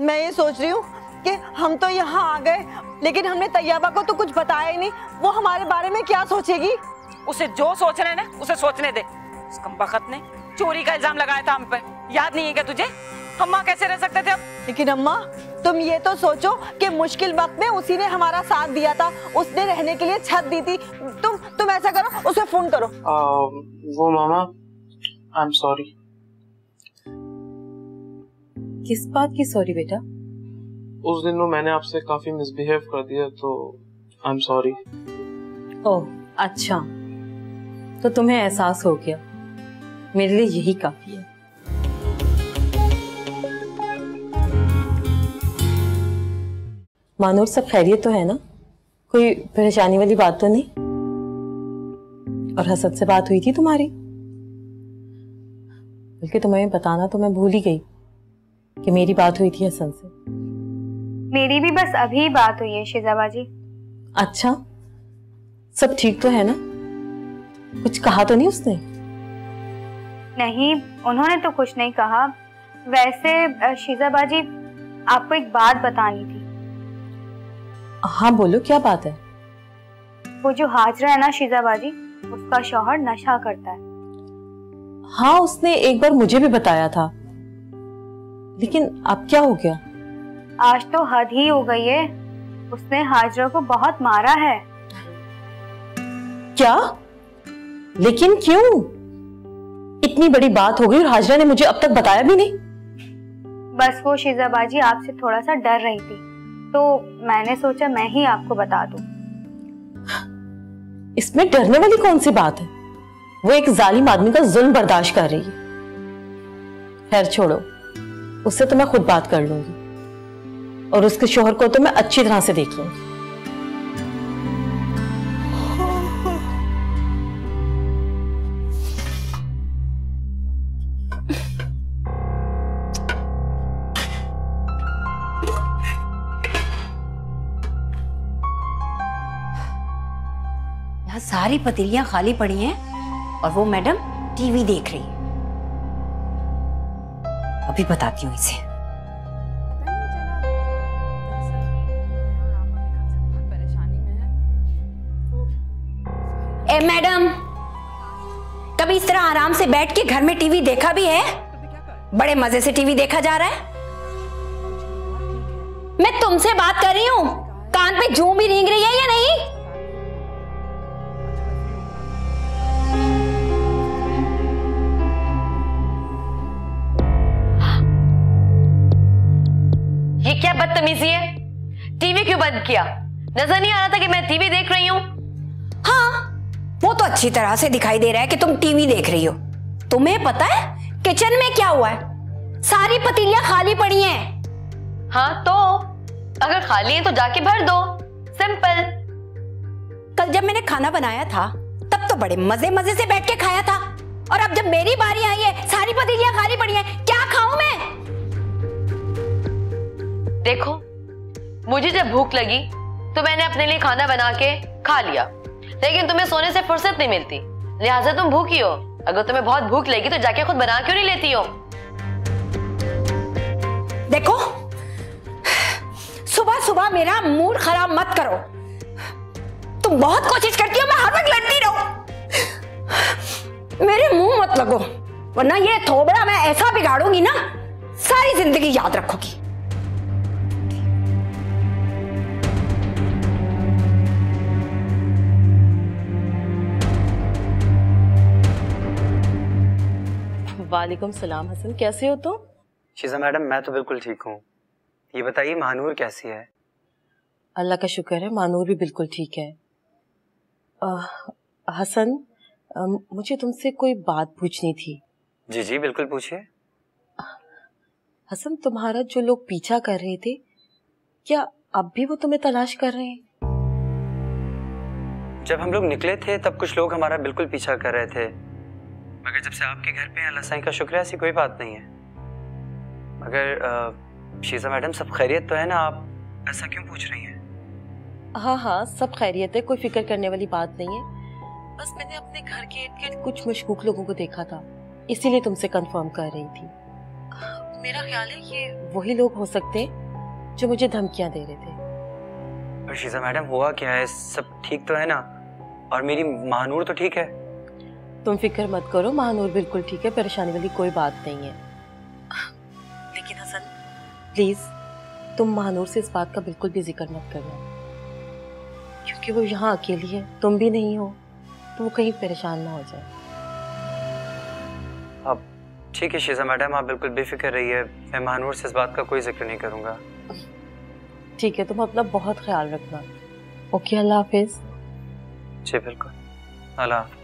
मैं ये सोच रही हूँ कि हम तो यहाँ आ गए लेकिन हमने तैयबा को तो कुछ बताया ही नहीं। वो हमारे बारे में क्या सोचेगी? उसे जो सोचना है ना उसे सोचने दे। उस कमबख्त ने चोरी का इल्जाम लगाया था हम पे, याद नहीं है क्या तुझे? अम्मा कैसे रह सकते थे अब? लेकिन अम्मा तुम ये तो सोचो कि मुश्किल वक्त में उसी ने हमारा साथ दिया था, उसने रहने के लिए छत दी थी। तुम ऐसा करो उसे फोन करो। वो मामा, I'm sorry। किस बात की सॉरी बेटा? उस दिन वो मैंने आपसे काफी मिसबिहेव कर दिया तो I'm sorry। ओह अच्छा, तो तुम्हें एहसास हो गया। मेरे लिए यही काफी है। मानूर सब खैरियत तो है ना? कोई परेशानी वाली बात तो नहीं? और हसन से बात हुई थी तुम्हारी? बल्कि तुम्हें बताना तो मैं भूल ही गई कि मेरी बात हुई थी हसन से। मेरी भी बस अभी बात हुई है शिजाबा जी। अच्छा, सब ठीक तो है ना? कुछ कहा तो नहीं उसने? नहीं, उन्होंने तो कुछ नहीं कहा। वैसे शिजाबा जी आपको एक बात बतानी थी। हाँ बोलो, क्या बात है? वो जो हाजरा है ना शिजाबाजी, उसका शौहर नशा करता है। हाँ उसने एक बार मुझे भी बताया था, लेकिन अब क्या हो गया? आज तो हद ही हो गई है। उसने हाजरा को बहुत मारा है। क्या? लेकिन क्यों? इतनी बड़ी बात हो गई और हाजरा ने मुझे अब तक बताया भी नहीं। बस वो शिजाबाजी आपसे थोड़ा सा डर रही थी तो मैंने सोचा मैं ही आपको बता दूं। इसमें डरने वाली कौन सी बात है? वो एक जालिम आदमी का जुल्म बर्दाश्त कर रही है। खैर छोड़ो, उससे तो मैं खुद बात कर लूंगी और उसके शोहर को तो मैं अच्छी तरह से देख लूंगी। सारी पतीलियां खाली पड़ी हैं और वो मैडम टीवी देख रही है। अभी बताती हूँ इसे। ए मैडम, कभी इस तरह आराम से बैठ के घर में टीवी देखा भी है? बड़े मजे से टीवी देखा जा रहा है। मैं तुमसे बात कर रही हूँ, कान पे जूं भी रेंग रही है या नहीं? क्या बदतमीजी है? टीवी क्यों बंद किया? नजर नहीं आ रहा था कि मैं टीवी देख रही हूँ? हाँ, वो तो अच्छी तरह से दिखाई दे रहा है कि तुम टीवी देख रही हो। तुम्हें पता है किचन में क्या हुआ है? सारी पतीलियां खाली पड़ी हैं। हाँ तो अगर खाली हैं तो जाके भर दो, सिंपल। कल जब मैंने खाना बनाया था तब तो बड़े मजे मजे से बैठ के खाया था और अब जब मेरी बारी आई है सारी पतीलियां खाली पड़ी है। क्या खाऊं मैं? देखो, मुझे जब भूख लगी तो मैंने अपने लिए खाना बना के खा लिया, लेकिन तुम्हें सोने से फुर्सत नहीं मिलती, लिहाजा तुम भूखी हो। अगर तुम्हें बहुत भूख लगी तो जाके खुद बना क्यों नहीं लेती हो? देखो, सुबह सुबह मेरा मूड खराब मत करो। तुम बहुत कोशिश करती हो मैं हर वक्त लड़ती रहूं। मेरे मुंह मत लगो वरना ये थोबड़ा मैं ऐसा बिगाड़ूंगी ना, सारी जिंदगी याद रखोगी। वालेकुम सलाम हसन, कैसे हो तुम? शीजा मैडम मैं तो बिल्कुल ठीक हूँ। ये बताइए मानूर कैसी है? अल्लाह का शुक्र है, मानूर भी बिल्कुल ठीक है। हसन, मुझे तुमसे कोई बात पूछनी थी। जी जी बिल्कुल पूछिए। हसन, तुम्हारा जो लोग पीछा कर रहे थे, क्या अब भी वो तुम्हें तलाश कर रहे हैं? जब हम लोग निकले थे तब कुछ लोग हमारा बिल्कुल पीछा कर रहे थे, मगर जब से आपके घर पे हैं अल्लाह का शुक्र है ऐसी कोई बात नहीं है। मगर शीजा मैडम सब खैरियत तो है ना? आप ऐसा क्यों पूछ रही हैं? हाँ हाँ सब खैरियत है, कोई फिक्र करने वाली बात नहीं है। बस मैंने अपने घर के इर्द गिर्द कुछ मशकूक लोगों को देखा था, इसीलिए तुमसे कंफर्म कर रही थी। मेरा ख्याल है ये वही लोग हो सकते हैं जो मुझे धमकियां दे रहे थे। अर्शिता मैडम हुआ क्या है, सब ठीक तो है ना? और मेरी महानूर तो ठीक है? तुम फिक्र मत करो, महानूर बिल्कुल ठीक है, परेशानी वाली कोई बात नहीं है। लेकिन हसन प्लीज तुम महानूर से इस बात का बिल्कुल भी जिक्र मत करना, क्योंकि वो यहाँ अकेली है, तुम भी नहीं हो, तो वो कहीं परेशान ना हो जाए। अब ठीक है शीजा मैडम, आप बिल्कुल बेफिक्र रहिए, मैं महानूर से इस बात का कोई जिक्र नहीं करूँगा। ठीक है, तुम अपना बहुत ख्याल रखना। ओके, अल्लाह हाफिज। जी बिल्कुल, अल्लाह हाफिज।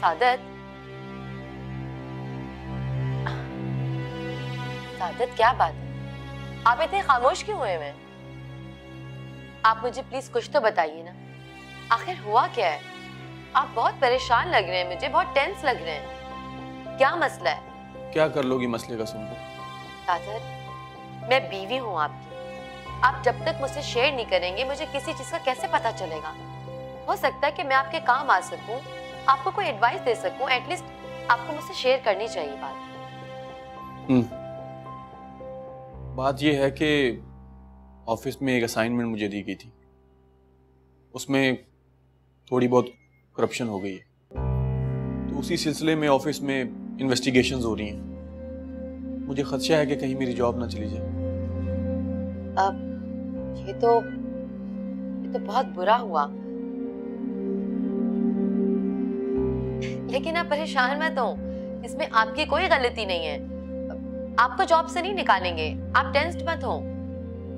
सादत, सादत क्या बात है, आप इतने खामोश क्यों हुए हैं? आप मुझे प्लीज कुछ तो बताइए ना, आखिर हुआ क्या है? आप बहुत परेशान लग रहे हैं, मुझे बहुत टेंस लग रहे हैं, क्या मसला है? क्या कर लोगी मसले का सुन कर? सादत, मैं बीवी हूँ आपकी, आप जब तक मुझसे शेयर नहीं करेंगे मुझे किसी चीज का कैसे पता चलेगा? हो सकता है कि मैं आपके काम आ सकूँ, आपको कोई एडवाइस दे सकूं, एटलीस्ट आपको मुझसे शेयर करनी चाहिए बात। बात ये है कि ऑफिस में एक असाइनमेंट मुझे दी गई थी, उसमें थोड़ी बहुत करप्शन हो गई है, तो उसी सिलसिले में ऑफिस में इन्वेस्टिगेशंस हो रही हैं। मुझे खदशा है कि कहीं मेरी जॉब ना चली जाए। अब ये तो बहुत बुरा हुआ, लेकिन आप परेशान मत हो, इसमें आपकी कोई गलती नहीं है, आपको जॉब से नहीं निकालेंगे, आप टेंस्ड मत हो।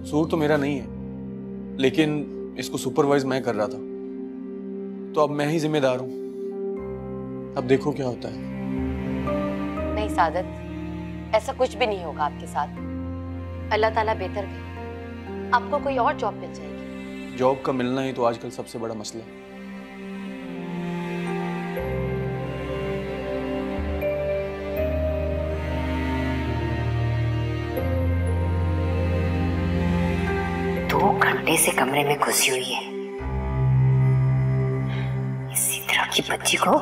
कसूर तो मेरा नहीं है, लेकिन इसको सुपरवाइज मैं कर रहा था, तो अब मैं ही जिम्मेदार हूँ, अब देखो क्या होता है। नहीं सादत, ऐसा कुछ भी नहीं होगा आपके साथ, अल्लाह ताला बेहतर करे, आपको कोई और जॉब मिल जाएगी। जॉब का मिलना ही तो आजकल सबसे बड़ा मसला है। से कमरे में घुसी हुई है, इसी तरह की बच्ची को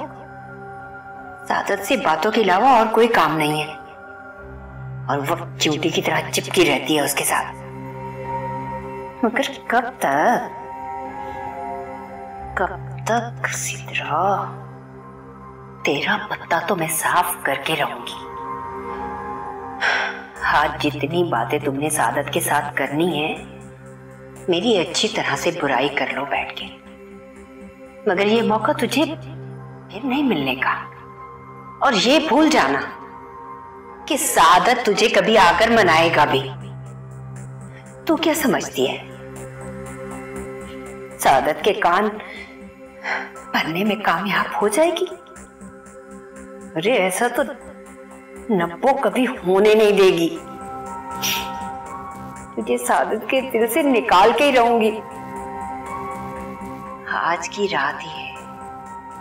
सादत से बातों के अलावा और कोई काम नहीं है, और वक्त चींटी की तरह चिपकी रहती है उसके साथ, मगर कब तक इसी तरह? तेरा पत्ता तो मैं साफ करके रहूंगी। आज जितनी बातें तुमने सादत के साथ करनी है, मेरी अच्छी तरह से बुराई कर लो बैठ के, मगर ये मौका तुझे फिर नहीं मिलने का। और ये भूल जाना कि सादत तुझे कभी आकर मनाएगा भी। तू क्या समझती है, सादत के कान भरने में कामयाब हो जाएगी? अरे ऐसा तो नब्बो कभी होने नहीं देगी, मुझे सादत के दिल से निकाल के ही रहूंगी। आज की रात ही है,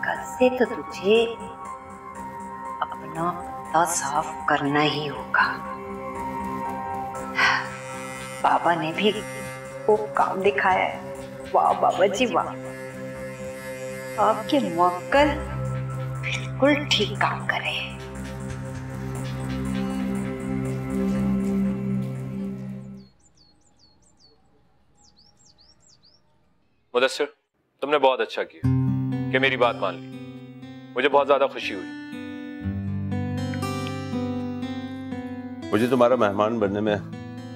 कल से तो तुझे अपना पता साफ करना ही होगा। बाबा ने भी वो काम दिखाया है, वाह बाबा जी वाह, आपके मुवक्किल बिल्कुल ठीक काम कर रहे हैं। मुदस्सिर, तुमने बहुत अच्छा किया कि मेरी बात मान ली, मुझे बहुत ज्यादा खुशी हुई। मुझे तुम्हारा मेहमान बनने में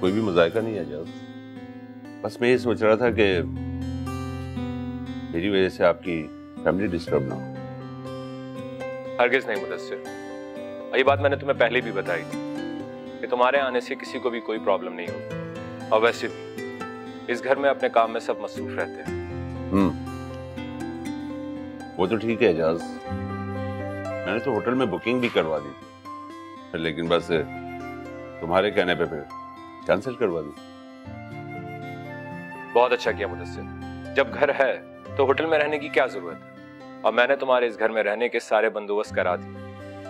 कोई भी मजायका नहीं आ जाएगा, बस मैं ये सोच रहा था कि मेरी वजह से आपकी फैमिली डिस्टर्ब ना हो। हरगिज नहीं मुदस्सिर, ये बात मैंने तुम्हें पहले भी बताई थी कि तुम्हारे आने से किसी को भी कोई प्रॉब्लम नहीं होगी, और वैसे भी इस घर में अपने काम में सब मसरूफ रहते हैं। वो तो ठीक है एजाज, मैंने तो होटल में बुकिंग भी करवा दी थी, लेकिन बस तुम्हारे कहने पे फिर कैंसिल करवा दी। बहुत अच्छा किया मुदस्सिर, जब घर है तो होटल में रहने की क्या जरूरत है। और मैंने तुम्हारे इस घर में रहने के सारे बंदोबस्त करा दिए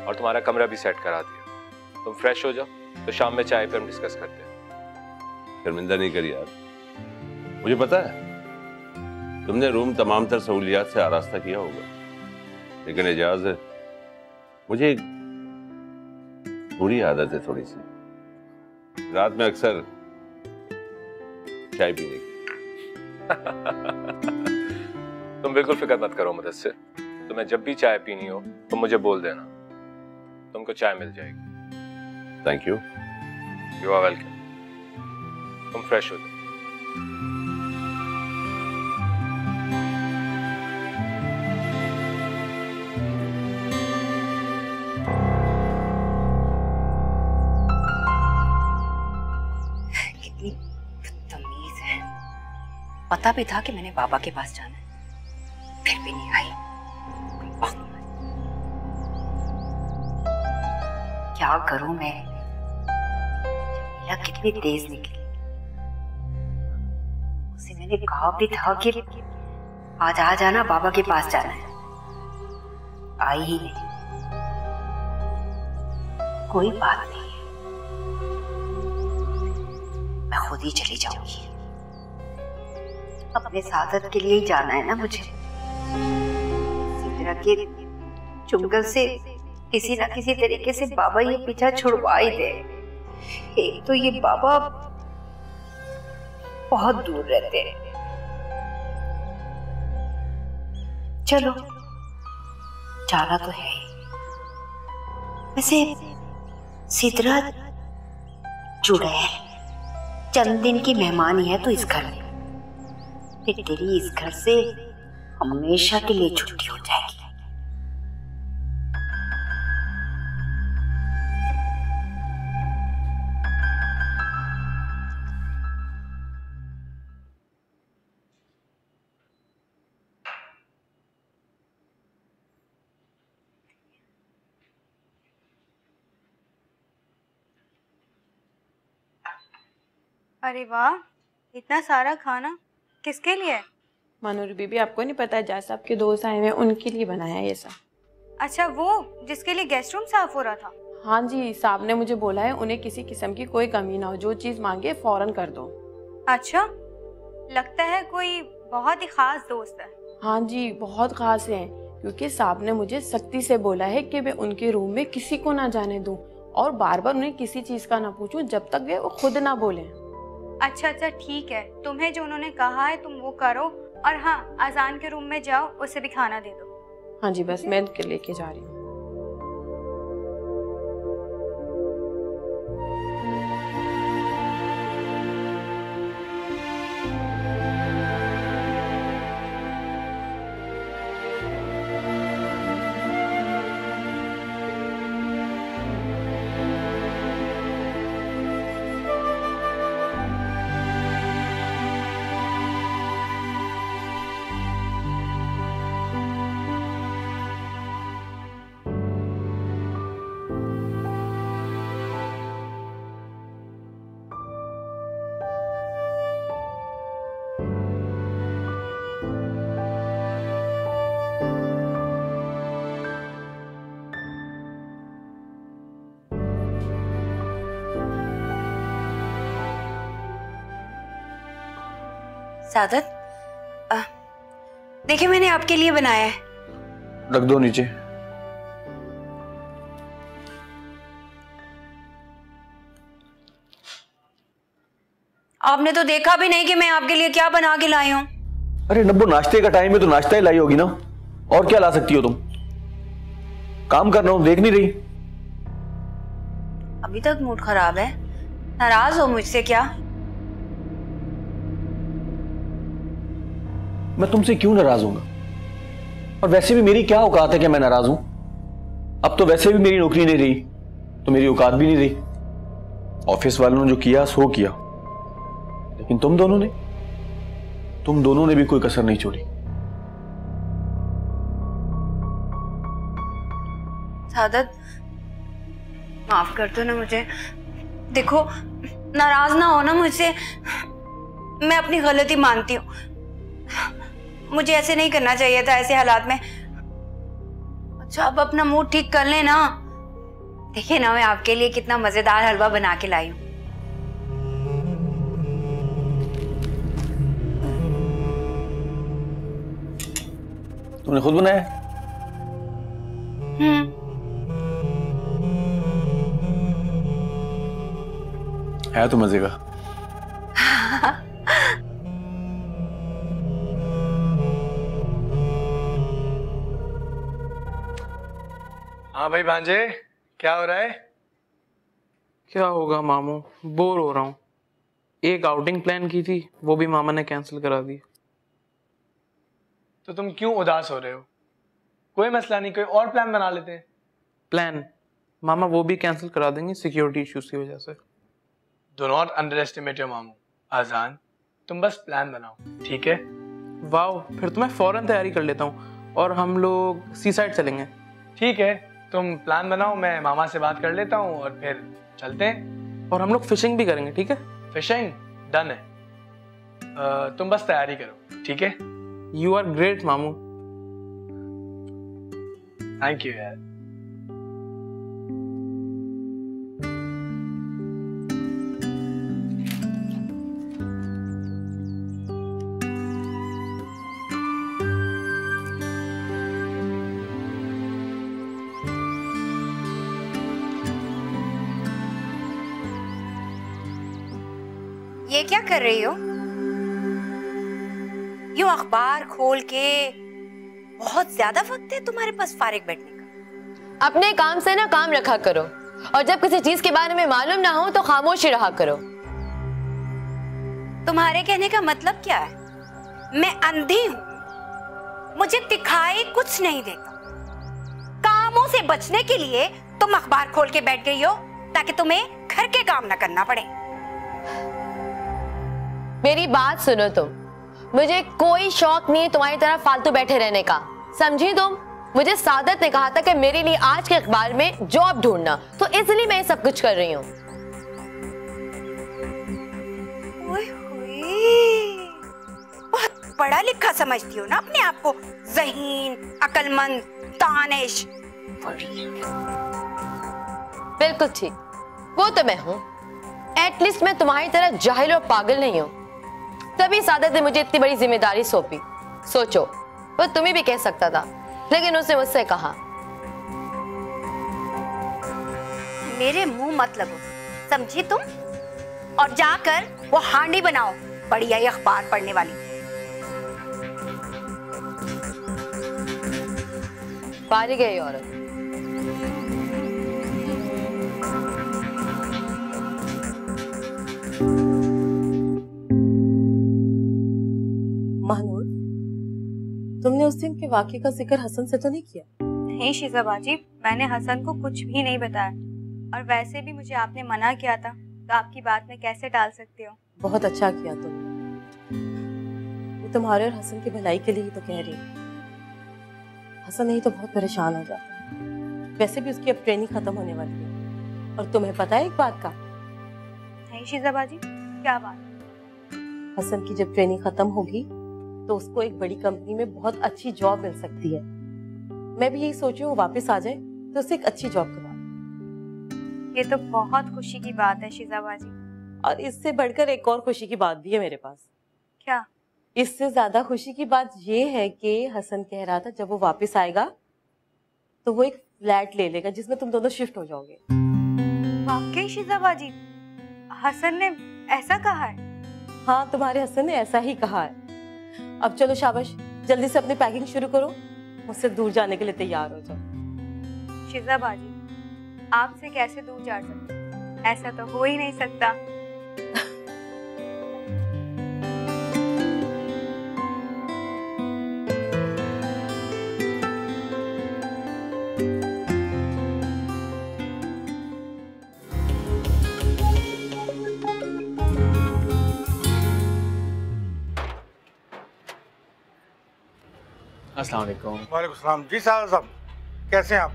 और तुम्हारा कमरा भी सेट करा दिया। तुम फ्रेश हो जाओ तो शाम में चाय पे हम डिस्कस करते हैं। शर्मिंदा नहीं करी यार, मुझे पता है तुमने रूम तमाम तर सहूलियात से आरास्ता किया होगा, लेकिन इजाज़त मुझे बुरी आदत है थोड़ी सी, रात में अक्सर चाय पीने की। तुम बिल्कुल फिक्र मत करो मुदस्सिर, तुम्हें जब भी चाय पीनी हो तो मुझे बोल देना, तुमको चाय मिल जाएगी। Thank you. You are welcome. तुम फ्रेश हो जाओ। पता भी था कि मैंने बाबा के पास जाना है, फिर भी नहीं आई। क्या करूं मैं, जमीला कितनी तेज निकली। उसे मैंने कहा भी था कि आज आ जाना, बाबा के पास जाना है, आई ही नहीं। कोई बात नहीं, मैं खुद ही चली जाऊंगी, अपने सादत के लिए ही जाना है ना मुझे। सिद्रा के चुंगल से किसी ना किसी तरीके से बाबा ये पीछा छुड़वा ही दे। एक तो ये बाबा बहुत दूर रहते हैं। चलो जाना तो है। वैसे सिद्रा जुड़ा है, चंद दिन की मेहमान ही है तो इस घर में, फिर तेरी इस घर से हमेशा के लिए छुट्टी हो जाएगी। अरे वाह, इतना सारा खाना किसके लिए? मानूर बीबी, आपको नहीं पता, जास साहब के दोस्त आए हुए, उनके लिए बनाया ये सब। अच्छा, वो जिसके लिए गेस्ट रूम साफ हो रहा था? हाँ जी, साहब ने मुझे बोला है उन्हें किसी किस्म की कोई कमी ना हो, जो चीज मांगे फौरन कर दो। अच्छा, लगता है कोई बहुत ही खास दोस्त है। हाँ जी, बहुत खास है, क्योंकि साहब ने मुझे सख्ती से बोला है कि मैं उनके रूम में किसी को ना जाने दूं और बार बार उन्हें किसी चीज का ना पूछूं जब तक वे खुद ना बोले। अच्छा अच्छा ठीक है, तुम्हें जो उन्होंने कहा है तुम वो करो, और हाँ आजान के रूम में जाओ, उसे भी खाना दे दो। हाँ जी, बस मैं लेके जा रही हूँ। सादत, देखिए मैंने आपके लिए बनाया है। रख दो नीचे। आपने तो देखा भी नहीं कि मैं आपके लिए क्या बना के लाई हूँ। अरे नब्बू, नाश्ते का टाइम है तो नाश्ता ही लाई होगी ना, और क्या ला सकती हो तुम? काम कर रहा हूँ, देख नहीं रही? अभी तक मूड खराब है, नाराज हो मुझसे क्या? मैं तुमसे क्यों नाराज हूंगा? और वैसे भी मेरी क्या औकात है कि मैं नाराज हूं? अब तो वैसे भी मेरी नौकरी नहीं रही तो मेरी औकात भी नहीं रही। ऑफिस वालों ने जो किया सो किया, लेकिन तुम दोनों ने भी कोई कसर नहीं छोड़ी। सादत, माफ कर दो ना मुझे। देखो, नाराज ना हो ना मुझसे, मैं अपनी गलती मानती हूँ, मुझे ऐसे नहीं करना चाहिए था ऐसे हालात में। अच्छा अब अपना मूड ठीक कर लेना। देखिए ना मैं आपके लिए कितना मजेदार हलवा बना के लाई हूँ। तुमने खुद बनाया? है तो मजे का। हाँ भाई भांजे, क्या हो रहा है? क्या होगा मामू, बोर हो रहा हूँ। एक आउटिंग प्लान की थी, वो भी मामा ने कैंसिल करा दी। तो तुम क्यों उदास हो रहे हो? कोई मसला नहीं, कोई और प्लान बना लेते हैं। प्लान मामा वो भी कैंसिल करा देंगे सिक्योरिटी इश्यूज की वजह से। डू नॉट अंडरएस्टिमेट योर मामू। आजान तुम बस प्लान बनाओ, ठीक है? वाओ, फिर तो मैं फौरन तैयारी कर लेता हूँ और हम लोग सी साइड चलेंगे। ठीक है तुम प्लान बनाओ, मैं मामा से बात कर लेता हूँ और फिर चलते हैं। और हम लोग फिशिंग भी करेंगे, ठीक है? फिशिंग डन है। तुम बस तैयारी करो, ठीक है? यू आर ग्रेट मामू। थैंक यू यार। ये क्या कर रही हो? यूं अखबार खोल के? बहुत ज्यादा वक्त है तुम्हारे पास फारिग बैठने का। अपने काम से ना काम रखा करो, और जब किसी चीज के बारे में मालूम ना हो तो खामोशी रहा करो। तुम्हारे कहने का मतलब क्या है? मैं अंधी हूँ, मुझे दिखाई कुछ नहीं देता। कामों से बचने के लिए तुम अखबार खोल के बैठ गई हो ताकि तुम्हें घर के काम ना करना पड़े। मेरी बात सुनो तुम, मुझे कोई शौक नहीं है तुम्हारी तरह फालतू बैठे रहने का, समझी तुम? मुझे सादत ने कहा था कि मेरे लिए आज के अखबार में जॉब ढूंढना, तो इसलिए मैं सब कुछ कर रही हूँ। बहुत पढ़ा लिखा समझती हो ना अपने आप को, ज़हीन, अकलमंद, दानिश। बिल्कुल ठीक, वो तो मैं हूँ। एटलीस्ट मैं तुम्हारी तरह जाहिल और पागल नहीं हूँ, तभी सादत ने मुझे इतनी बड़ी जिम्मेदारी सौंपी। सोचो वो तुम्हें भी कह सकता था, लेकिन उसने मुझसे कहा। मेरे मुंह मत लगो, समझी तुम? और जाकर वो हांडी बनाओ, बढ़िया ये अखबार पढ़ने वाली। बारी गई औरत। तुमने उस दिन के वाकये का जिक्र हसन से तो नहीं किया? नहीं शीजा बाजी, मैंने हसन को कुछ भी नहीं बताया, और वैसे भी मुझे आपने मना किया था, तो आपकी बात में कैसे डाल सकते हो? बहुत अच्छा किया तुमने, तुम्हारे और हसन की भलाई के लिए ही तो कह रही हूँ। हसन नहीं तो बहुत परेशान हो जाता। वैसे भी उसकी अब ट्रेनिंग खत्म होने वाली है। और तुम्हें पता है एक बात का? नहीं शीजा बाजी, क्या बात? हसन की जब ट्रेनिंग खत्म होगी तो उसको एक बड़ी कंपनी में बहुत अच्छी जॉब मिल सकती है। मैं भी यही सोच रही हूँ, वापस आ जाए तो उसे एक अच्छी जॉब करवा। ये तो बहुत खुशी की बात है शीजाबाजी। और इससे बढ़कर एक और खुशी की बात भी है मेरे पास। क्या? इससे ज्यादा खुशी की बात ये है कि हसन कह रहा था जब वो वापस आएगा तो वो एक फ्लैट ले लेगा जिसमें तुम दोनों शिफ्ट हो जाओगे। वाकई शीजाबाजी, हसन ने ऐसा कहा है? हाँ तुम्हारे हसन ने ऐसा ही कहा है। अब चलो शाबाश, जल्दी से अपनी पैकिंग शुरू करो, मुझसे दूर जाने के लिए तैयार हो जाओ। शीजा बाजी आपसे कैसे दूर जा सकते, ऐसा तो हो ही नहीं सकता। अस्सलाम वालेकुम। वालेकुम सलाम। जी साहब कैसे हैं आप?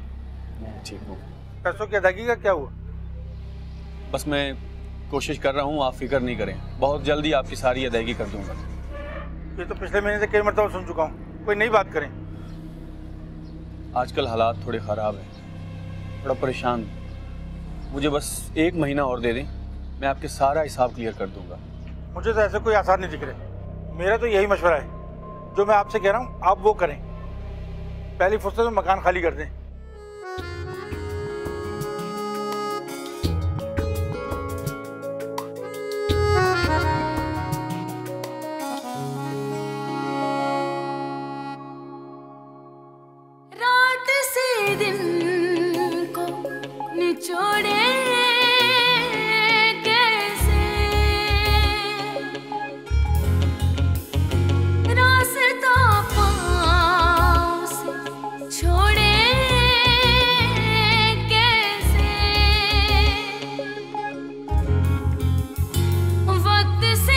मैं ठीक हूँ। पैसों की अदायगी का क्या हुआ? बस मैं कोशिश कर रहा हूँ, आप फिक्र नहीं करें, बहुत जल्दी आपकी सारी अदायगी कर दूंगा। ये तो पिछले महीने से कई मरतबा सुन चुका हूँ, कोई नई बात करें। आजकल हालात थोड़े ख़राब हैं, थोड़ा परेशान, मुझे बस एक महीना और दे दें, मैं आपके सारा हिसाब क्लियर कर दूंगा। मुझे तो ऐसे कोई आसार नहीं दिख रहे, मेरा तो यही मशवरा है जो मैं आपसे कह रहा हूँ आप वो करें, पहली फुर्सत में मकान खाली कर दें। This